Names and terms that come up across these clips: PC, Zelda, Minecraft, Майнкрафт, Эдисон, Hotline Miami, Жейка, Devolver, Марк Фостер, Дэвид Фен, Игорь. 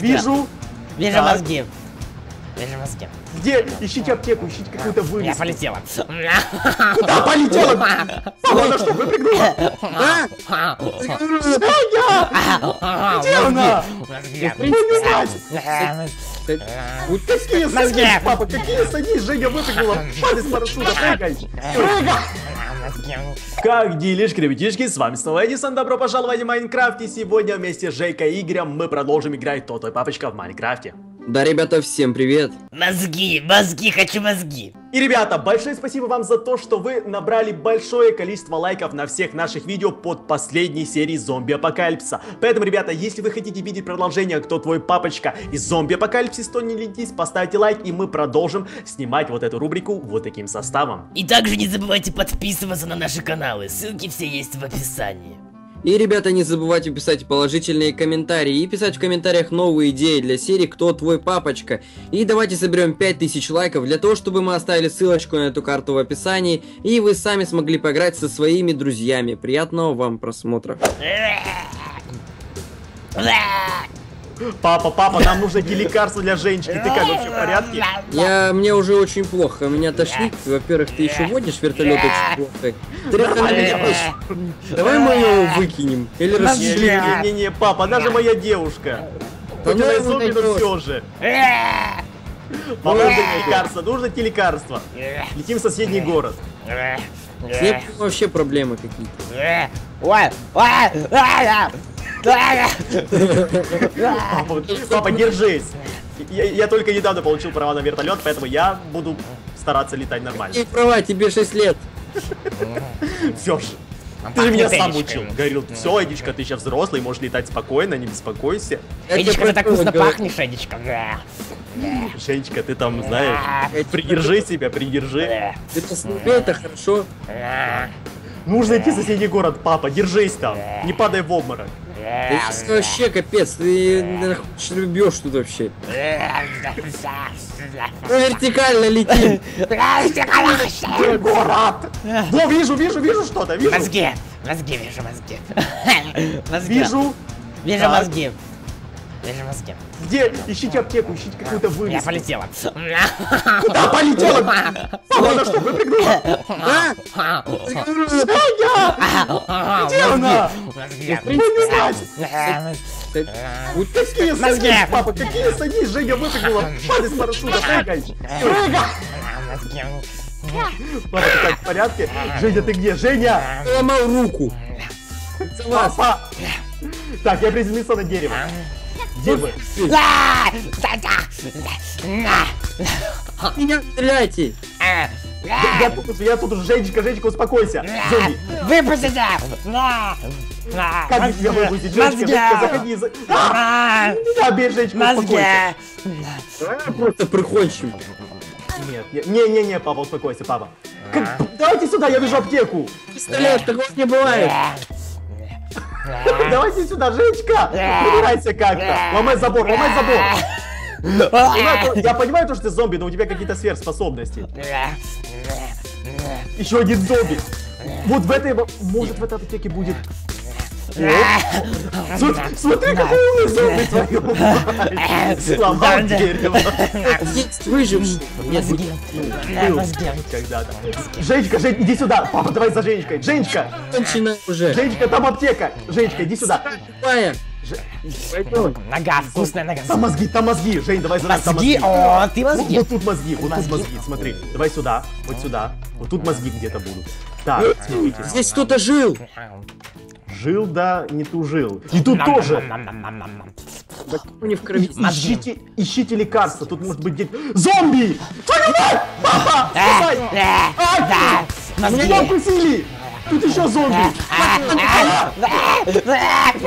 Вижу. Вижу мозги. Вижу мозги. Где? Ищите аптеку, ищите какую-то вывеску. Я полетела. Куда полетела? Она что, выпрыгнула? Где она? Какие садись, папа, какие садись, Женя выпрыгнула. Падай с парашюта, прыгай. Как делишки, ребятишки, с вами снова Эдисон, добро пожаловать в Майнкрафт, и сегодня вместе с Жейкой и Игорем мы продолжим играть Тотой Папочка в Майнкрафте. Да, ребята, всем привет. Мозги, мозги, хочу мозги. И, ребята, большое спасибо вам за то, что вы набрали большое количество лайков на всех наших видео под последней серией зомби-апокалипсиса. Поэтому, ребята, если вы хотите видеть продолжение «Кто твой папочка?» и зомби-апокалипсис, то не ленитесь, поставьте лайк, и мы продолжим снимать вот эту рубрику вот таким составом. И также не забывайте подписываться на наши каналы, ссылки все есть в описании. И, ребята, не забывайте писать положительные комментарии и писать в комментариях новые идеи для серии «Кто твой папочка?». И давайте соберем 5000 лайков для того, чтобы мы оставили ссылочку на эту карту в описании, и вы сами смогли поиграть со своими друзьями. Приятного вам просмотра. Папа, папа, нам нужно лекарство для Женечки. Ты как, вообще в порядке? Мне уже очень плохо, меня тошнит. Во-первых, ты еще водишь вертолет очень плохо. Давай мы его выкинем. Или расширим. Не-не-не, папа, она же моя девушка. Хоть она и зомби, но все же. Папа, нужно лекарство, нужно тебе лекарство. Летим в соседний город. С ней вообще проблемы какие-то. Папа, держись. Я только недавно получил права на вертолет, поэтому я буду стараться летать нормально. Какие права? Тебе 6 лет. Все же. Ты же меня сам учил. Говорил, все, Эдичка, ты сейчас взрослый, можешь летать спокойно, не беспокойся. Эдичка, ты так вкусно пахнешь, Эдичка. Женечка, ты там, знаешь, придержи себя, придержи. Это хорошо. Нужно идти в соседний город, папа, держись там, не падай в обморок. Ты вообще капец, ты любишь тут вообще. Вертикально лети. Город. Во, вижу что-то, вижу. Мозги, вижу мозги. Вижу мозги. Где? Ищите аптеку, ищите какую-то вывеску. Я полетела. Куда полетела? Папа, она что, выпрыгнула? Где она? Какие садись, папа, какие садись, Женя выпрыгнула. Падай с парашюта, прыгай. Папа, ты так в порядке? Женя, ты где? Женя! Сломал руку. Папа! Так, я приземлился на дерево. Меня стреляйте! Я тут уже, Женечка, успокойся! Выпустите! Как я выпустить? Женечка, заходи! Бей, Женечка, успокойся! Просто прикончим! Нет, не-не-не, папа, успокойся, папа! Давайте сюда, я вижу аптеку! Пистолет, такого не бывает! Давайте сюда, Женечка! Убирайся как-то! Ломай забор, ломай забор! Я понимаю, что ты зомби, но у тебя какие-то сверхспособности. Еще один зомби! Вот в этой... Может, в этой аптеке будет... Смотри, какой умный зомби твою мать! Сломал дерево! Выживший! Женечка, Женечка, иди сюда! Папа, давай за Женечкой! Женечка! Женечка, там аптека! Женечка, иди сюда! Нога, вкусная нога! Там мозги! Жень, давай за нас! Мозги! О, ты мозги! Вот тут мозги, смотри! Давай сюда, вот сюда! Вот тут мозги где-то будут! Так, смотрите! Здесь кто-то жил! Жил, да, не ту жил. И тут тоже. Ищите лекарства. Тут может быть зомби! Папа! Меня укусили! Тут еще зомби!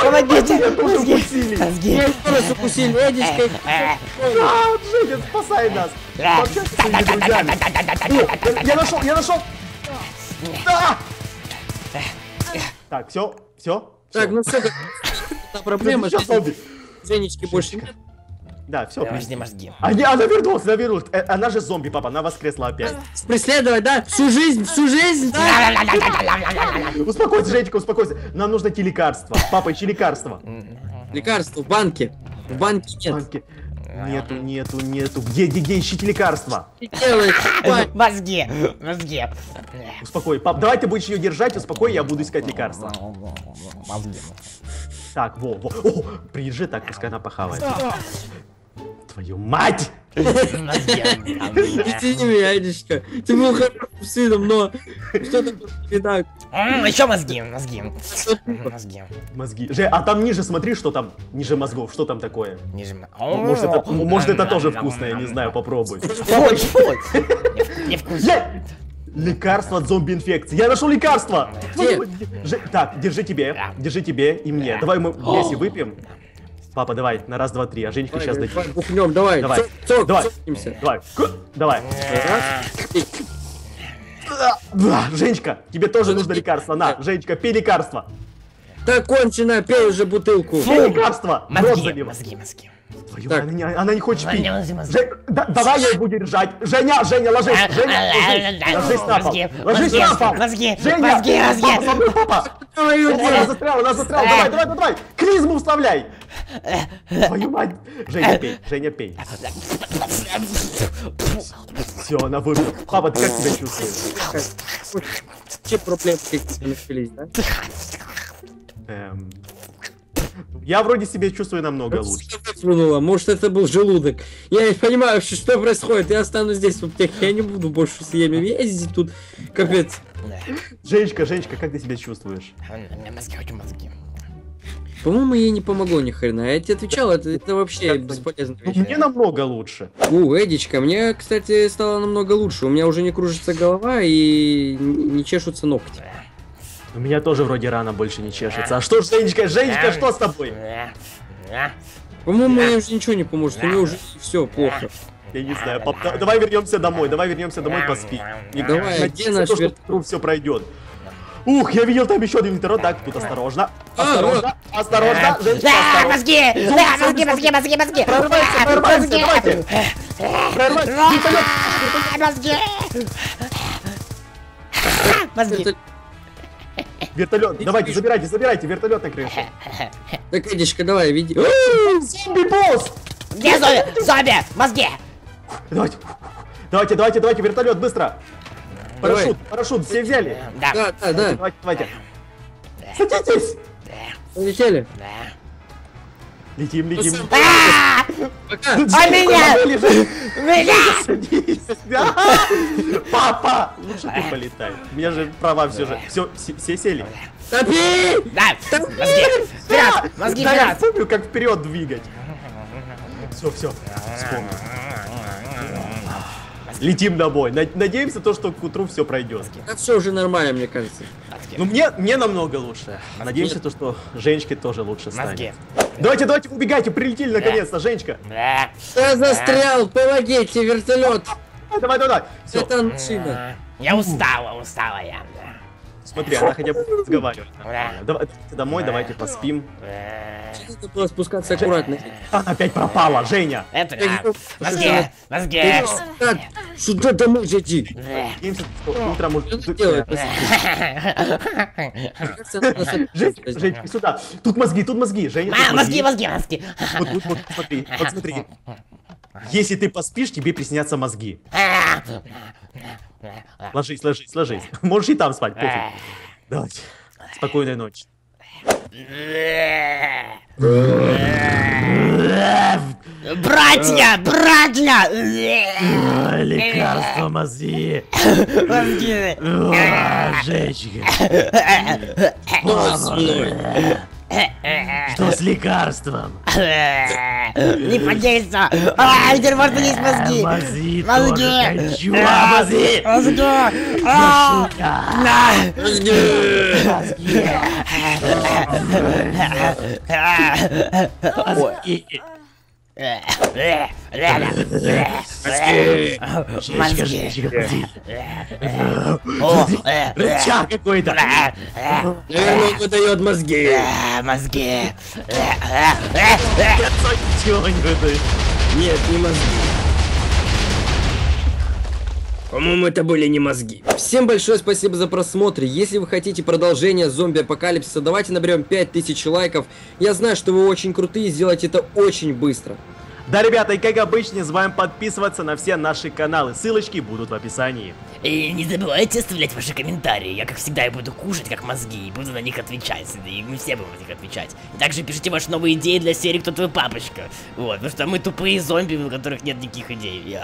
Помогите! Укусили! Эдичка! Женя, спасай нас! Пообщайся с своими друзьями! Я нашел! Так, все. Все? Так, ну все, это проблема. Женечки больше нет. Да, все, пришли мозги. Она вернулась. Она же зомби, папа, она воскресла опять. Преследовать, да? Всю жизнь, да? Успокойся, Женечка, успокойся. Нам нужно лекарство. Папа, ищи лекарство. Лекарство в банке. В банке нет. Банки. Нету. Где, ищите лекарства. Ты делаешь? Мозги. Успокой, пап, давай ты будешь ее держать, успокой, я буду искать лекарства. Мозги. Так, во. О, приезжай, так, пускай она похавает. Твою мать! Извини меня, Эдишка. Ты был хорошим сыном, но что-то не так. Еще мозги. А там ниже смотри, что там ниже мозгов, что там такое? Ниже. Может это тоже вкусно, я не знаю, попробуй. Невкусно. Лекарство от зомби-инфекции. Я нашел лекарство. Так, держи тебе и мне. Давай мы вместе выпьем. Папа, давай, на раз, два, три, а Женечка сейчас дойдет. Бухнем, давай. Женечка, тебе тоже нужно лекарство, на, Женечка, пей лекарство. Так, кончено, пей уже бутылку. Пей лекарство. Мозги. Она не хочет пить. Давай я буду держать. Женя, ложись на пол. Женя, со мной, папа. Она застряла. Давай. Клизму вставляй. Твою мать. Женя, пей. Все, она вырвала. Папа, ты как себя чувствуешь? Че проблемы какие-то начались, да? Я вроде себя чувствую намного лучше. Может, это был желудок. Я не понимаю, что происходит. Я останусь здесь в аптеке. Я не буду больше с ними ездить тут. Капец. Женечка, как ты себя чувствуешь? Мозги. По-моему, ей не помогло ни хрена. Я тебе отвечал, это вообще бесполезно. Мне намного лучше. Эдичка, мне, кстати, стало намного лучше. У меня уже не кружится голова и не чешутся ногти. У меня тоже вроде рана больше не чешется. А что ж, Женечка, что с тобой? По-моему, мне уже ничего не поможет, у меня уже все плохо. Я не знаю, пап, давай вернемся домой, поспи. И давай, все пройдет. Ух, я видел там еще один интернет, так, тут осторожно, Женечка, осторожно. Мозги! Прорывайся! Вертолет, давайте, забирайте, вертолет на крышу. Так, Эдишка, давай, веди. Зомби-босс! Где зомби? Мозги! Давайте, вертолет, быстро! Парашют, все взяли? Да. Давайте. Садитесь! Улетели? Да. Летим. Меня! Папа! Лучше ты полетай. У меня же права все же. Все сели. Мозги! Я помню, как вперед двигать. Все. Вспомнил. Летим домой. Надеемся, что к утру все пройдет. Так все уже нормально, мне кажется. Ну, мне намного лучше. Надеемся, что Женечке тоже лучше станет. Давайте, убегайте, прилетели наконец-то, Женечка. Я застрял, помогите, вертолет. Давай. Все. Это машина. Я устала. Смотри, она хотя бы разговаривает. Давайте домой, давайте поспим. Надо было спускаться аккуратно. Опять пропала, Женя. Это мозги. Сюда домой зайди. Утром можно сделать. Женя, сюда. Тут мозги. Женя, мозги. Вот, смотри. Если ты поспишь, тебе приснятся мозги. Ложись. Можешь и там спать, пофиг. Давайте. Спокойной ночи. Братья! Лекарство мозги. Женечка. Что с лекарством? Не подействовал. Теперь можно есть мозги. Мозги. Рычаг какой-то. Наверное, выдает мозги. Нет, не мозги. По-моему, это были не мозги. Всем большое спасибо за просмотр. Если вы хотите продолжения зомби-апокалипсиса, давайте наберем 5000 лайков. Я знаю, что вы очень крутые, сделайте это очень быстро. Да, ребята, и как обычно, с вами подписываться на все наши каналы. Ссылочки будут в описании. И не забывайте оставлять ваши комментарии. Я, как всегда, буду кушать как мозги и буду на них отвечать. И мы все будем на них отвечать. И также пишите ваши новые идеи для серии «Кто твой папочка?». Вот, потому что мы тупые зомби, у которых нет никаких идей.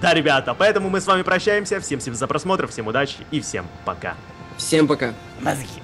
Да, ребята, поэтому мы с вами прощаемся. Всем за просмотр, всем удачи и всем пока. Всем пока. Мозги.